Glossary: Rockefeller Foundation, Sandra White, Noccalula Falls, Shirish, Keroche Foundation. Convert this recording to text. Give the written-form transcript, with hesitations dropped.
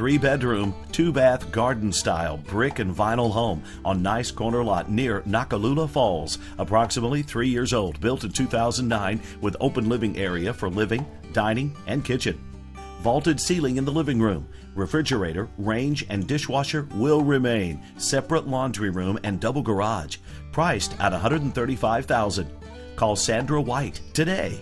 3-bedroom, 2-bath, garden-style brick and vinyl home on nice corner lot near Noccalula Falls. Approximately 3 years old, built in 2009 with open living area for living, dining, and kitchen. Vaulted ceiling in the living room. Refrigerator, range, and dishwasher will remain. Separate laundry room and double garage. Priced at $135,000. Call Sandra White today.